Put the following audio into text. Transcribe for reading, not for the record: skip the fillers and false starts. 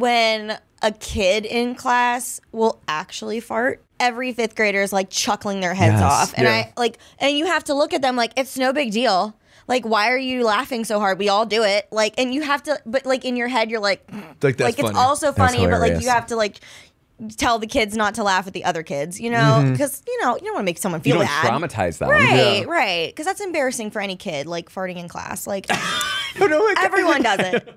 when a kid in class will actually fart. Every fifth grader is like chuckling their heads off. And and you have to look at them like, it's no big deal. Like, why are you laughing so hard? We all do it. Like, and you have to, but like in your head, you're like, that's funny. It's also funny, but like you have to like tell the kids not to laugh at the other kids, you know? Because, you know, you don't want to make someone feel bad. You don't traumatize them. Right, right. Because that's embarrassing for any kid, like farting in class. Like, everyone does it.